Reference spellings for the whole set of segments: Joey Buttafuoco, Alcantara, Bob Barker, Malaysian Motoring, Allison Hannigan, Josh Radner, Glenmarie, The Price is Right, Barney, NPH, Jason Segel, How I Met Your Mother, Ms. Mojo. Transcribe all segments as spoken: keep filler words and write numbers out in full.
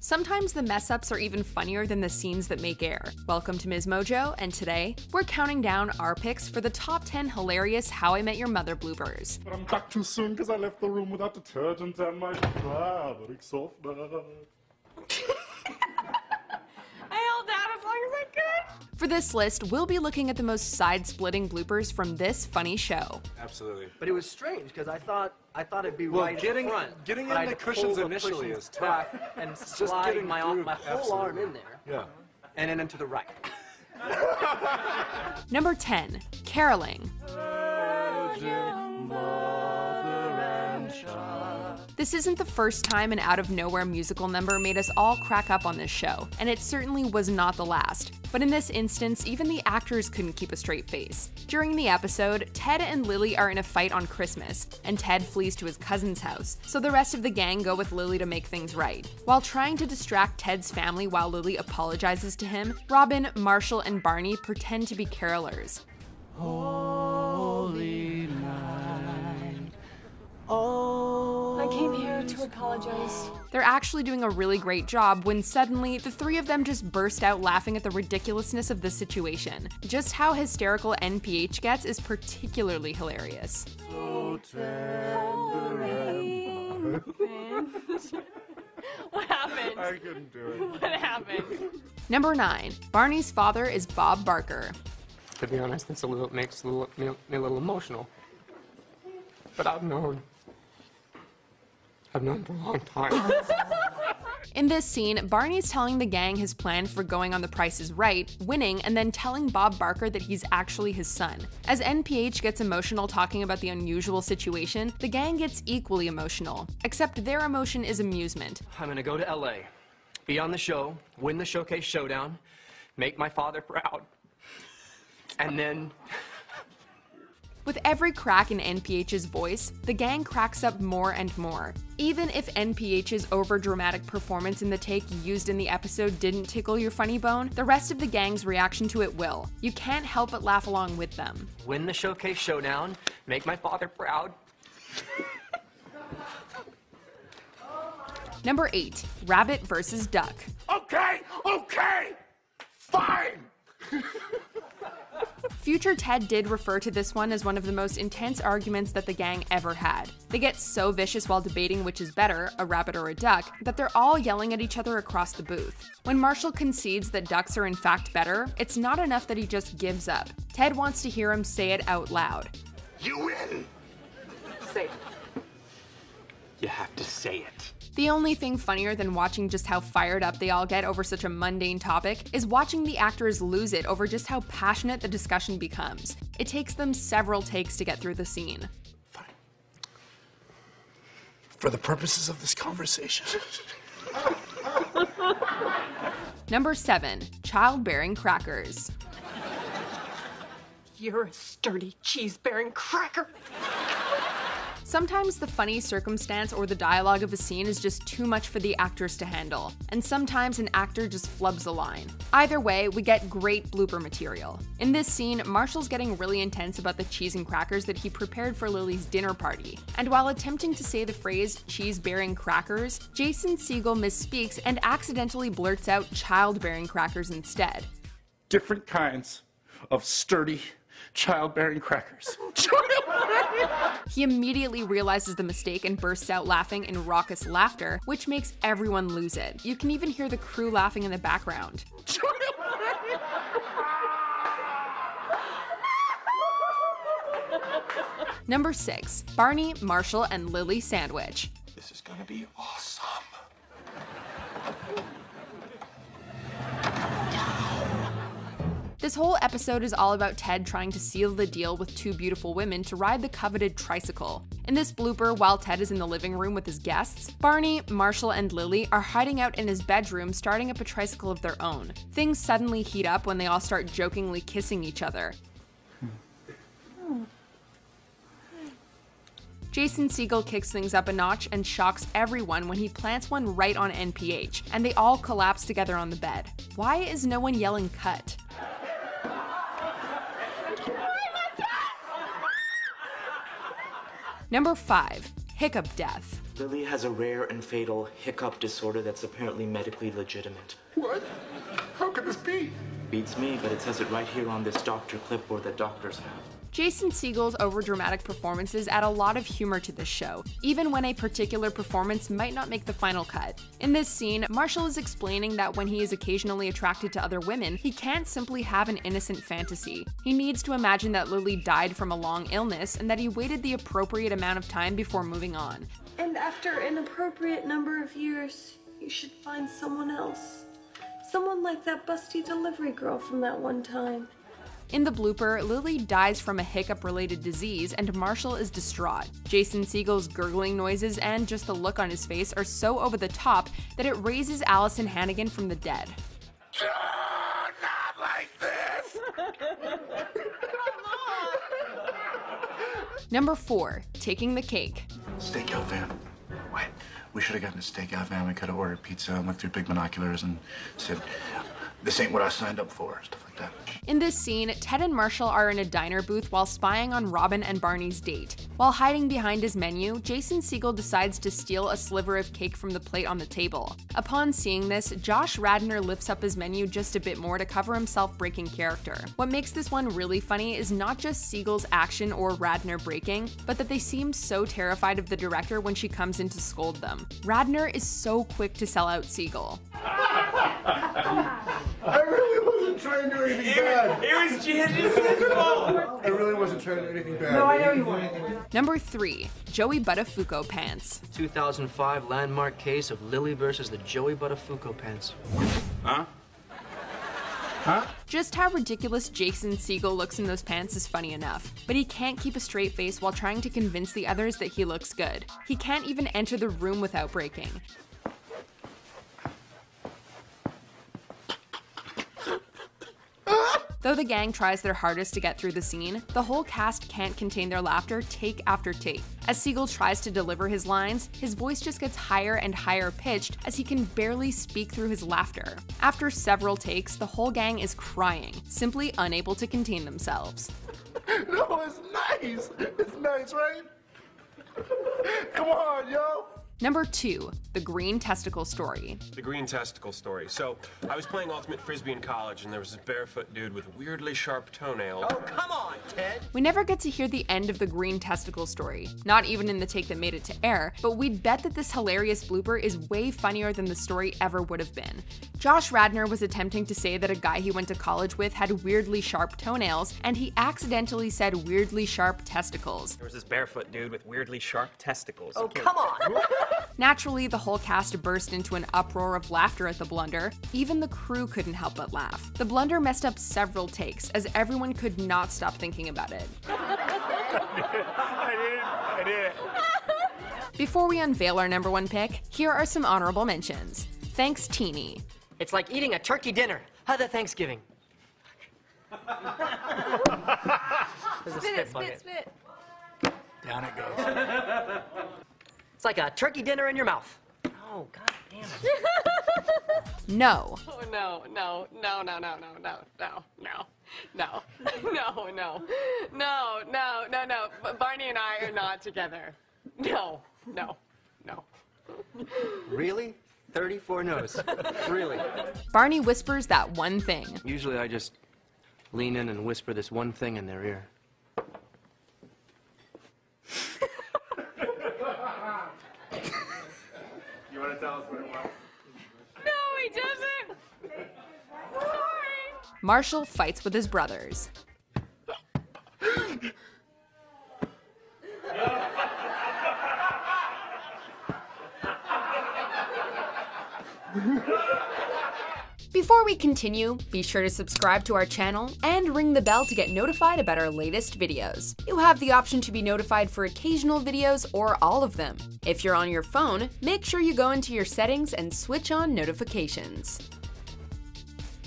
Sometimes the mess-ups are even funnier than the scenes that make air. Welcome to Miz Mojo, and today, we're counting down our picks for the top ten hilarious How I Met Your Mother bloopers. But I'm back too soon because I left the room without detergent and my fabric softener. I held out as long as I could! For this list, we'll be looking at the most side-splitting bloopers from this funny show. Absolutely. But it was strange, because I thought... I thought it'd be well, right getting, in front. Getting in I'd the cushions the initially cushions is tough. And just sliding getting my, my whole absolutely. arm in there. Yeah. And then into the right. Number ten, caroling. Virgin, mother and child. This isn't the first time an out-of-nowhere musical number made us all crack up on this show, and it certainly was not the last. But in this instance, even the actors couldn't keep a straight face. During the episode, Ted and Lily are in a fight on Christmas, and Ted flees to his cousin's house, so the rest of the gang go with Lily to make things right. While trying to distract Ted's family while Lily apologizes to him, Robin, Marshall, and Barney pretend to be carolers. Holy night, oh, I came here to apologize. They're actually doing a really great job when suddenly the three of them just burst out laughing at the ridiculousness of the situation. Just how hysterical N P H gets is particularly hilarious. So tender and what happened? I couldn't do it. What happened? Number nine. Barney's father is Bob Barker. To be honest, this a little makes a little, me, me a little emotional. But I've known. I've known for a long time. In this scene, Barney's telling the gang his plan for going on The Price is Right, winning, and then telling Bob Barker that he's actually his son. As N P H gets emotional talking about the unusual situation, the gang gets equally emotional, except their emotion is amusement. I'm gonna go to L A, be on the show, win the showcase showdown, make my father proud, and then... With every crack in N P H's voice, the gang cracks up more and more. Even if N P H's overdramatic performance in the take used in the episode didn't tickle your funny bone, the rest of the gang's reaction to it will. You can't help but laugh along with them. Win the showcase showdown, make my father proud. Number eight, rabbit versus duck. Okay, okay, fine. Future Ted did refer to this one as one of the most intense arguments that the gang ever had. They get so vicious while debating which is better, a rabbit or a duck, that they're all yelling at each other across the booth. When Marshall concedes that ducks are in fact better, it's not enough that he just gives up. Ted wants to hear him say it out loud. You win! Say it. You have to say it. The only thing funnier than watching just how fired up they all get over such a mundane topic is watching the actors lose it over just how passionate the discussion becomes. It takes them several takes to get through the scene. Fine. For the purposes of this conversation. Number seven, childbearing crackers. You're a sturdy cheese-bearing cracker. Sometimes the funny circumstance or the dialogue of a scene is just too much for the actors to handle, and sometimes an actor just flubs a line. Either way, we get great blooper material. In this scene, Marshall's getting really intense about the cheese and crackers that he prepared for Lily's dinner party, and while attempting to say the phrase cheese-bearing crackers, Jason Segel misspeaks and accidentally blurts out child-bearing crackers instead. Different kinds of sturdy child-bearing crackers. He immediately realizes the mistake and bursts out laughing in raucous laughter, which makes everyone lose it. You can even hear the crew laughing in the background. Number six, Barney, Marshall, and Lily sandwich. This is gonna be awesome. This whole episode is all about Ted trying to seal the deal with two beautiful women to ride the coveted tricycle. In this blooper, while Ted is in the living room with his guests, Barney, Marshall, and Lily are hiding out in his bedroom starting up a tricycle of their own. Things suddenly heat up when they all start jokingly kissing each other. Jason Segel kicks things up a notch and shocks everyone when he plants one right on N P H, and they all collapse together on the bed. Why is no one yelling cut? Number five, hiccup death. Lily has a rare and fatal hiccup disorder that's apparently medically legitimate. What? How could this be? Beats me, but it says it right here on this doctor clipboard that doctors have. Jason Segel's overdramatic performances add a lot of humor to this show, even when a particular performance might not make the final cut. In this scene, Marshall is explaining that when he is occasionally attracted to other women, he can't simply have an innocent fantasy. He needs to imagine that Lily died from a long illness and that he waited the appropriate amount of time before moving on. And after an appropriate number of years, you should find someone else. Someone like that busty delivery girl from that one time. In the blooper, Lily dies from a hiccup-related disease and Marshall is distraught. Jason Segel's gurgling noises and just the look on his face are so over the top that it raises Allison Hannigan from the dead. Oh, not like this! Come on! Number four, taking the cake. Stakeout van. What? We should have gotten a stakeout van. We could have ordered pizza and looked through big binoculars and said, this ain't what I signed up for, stuff like that. In this scene, Ted and Marshall are in a diner booth while spying on Robin and Barney's date. While hiding behind his menu, Jason Segel decides to steal a sliver of cake from the plate on the table. Upon seeing this, Josh Radner lifts up his menu just a bit more to cover himself breaking character. What makes this one really funny is not just Segel's action or Radner breaking, but that they seem so terrified of the director when she comes in to scold them. Radner is so quick to sell out Segel. I really wasn't trying to do anything bad. It was, it was Jason's fault. I really wasn't trying to do anything bad. No, I know you weren't. Number three, Joey Buttafuoco pants. two thousand five landmark case of Lily versus the Joey Buttafuoco pants. Huh? Huh? Just how ridiculous Jason Segel looks in those pants is funny enough, but he can't keep a straight face while trying to convince the others that he looks good. He can't even enter the room without breaking. Though the gang tries their hardest to get through the scene, the whole cast can't contain their laughter take after take. As Segel tries to deliver his lines, his voice just gets higher and higher pitched as he can barely speak through his laughter. After several takes, the whole gang is crying, simply unable to contain themselves. No, it's nice! It's nice, right? Come on, yo! Number two, the green testicle story. The green testicle story. So, I was playing ultimate frisbee in college and there was this barefoot dude with weirdly sharp toenails. Oh, come on, Ted! We never get to hear the end of the green testicle story, not even in the take that made it to air, but we'd bet that this hilarious blooper is way funnier than the story ever would have been. Josh Radner was attempting to say that a guy he went to college with had weirdly sharp toenails, and he accidentally said weirdly sharp testicles. There was this barefoot dude with weirdly sharp testicles. Oh, come on! Naturally, the whole cast burst into an uproar of laughter at the blunder. Even the crew couldn't help but laugh. The blunder messed up several takes, as everyone could not stop thinking about it. I did it. I did it. Before we unveil our number one pick, here are some honorable mentions. Thanks, Teeny. It's like eating a turkey dinner. How the Thanksgiving? Spit it, spit, spit. Down it goes. It's like a turkey dinner in your mouth. Oh, god damn it. No. Oh, no, no, no, no, no, no, no, no, no, no, no, no, no, no, no, no. Barney and I are not together. No, no, no. Really? thirty-four no's. Really? Barney whispers that one thing. Usually I just lean in and whisper this one thing in their ear. You want to tell us what it was? No, he doesn't! Sorry! Marshall fights with his brothers. Before we continue, be sure to subscribe to our channel and ring the bell to get notified about our latest videos. You have the option to be notified for occasional videos or all of them. If you're on your phone, make sure you go into your settings and switch on notifications.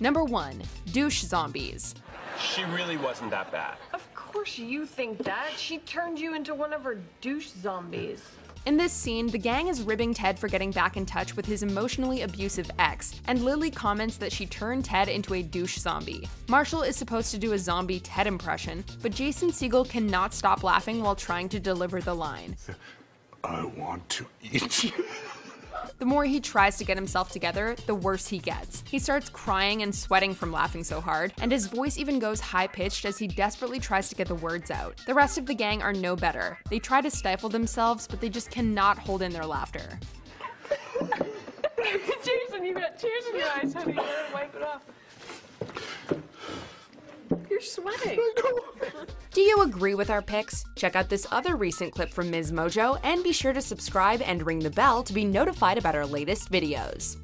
Number one, douche zombies. She really wasn't that bad. Of course you think that. She turned you into one of her douche zombies. In this scene, the gang is ribbing Ted for getting back in touch with his emotionally abusive ex, and Lily comments that she turned Ted into a douche zombie. Marshall is supposed to do a zombie Ted impression, but Jason Segel cannot stop laughing while trying to deliver the line. I want to eat. The more he tries to get himself together, the worse he gets. He starts crying and sweating from laughing so hard, and his voice even goes high-pitched as he desperately tries to get the words out. The rest of the gang are no better. They try to stifle themselves, but they just cannot hold in their laughter. Jason, you got tears in your eyes, honey. You gotta wipe it off. You're sweating. Do you agree with our picks? Check out this other recent clip from Miz Mojo and be sure to subscribe and ring the bell to be notified about our latest videos.